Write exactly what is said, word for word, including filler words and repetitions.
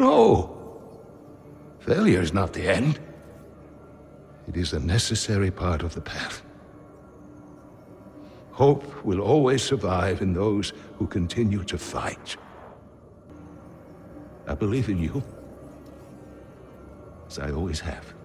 No! Failure is not the end. It is a necessary part of the path. Hope will always survive in those who continue to fight. I believe in you, as I always have.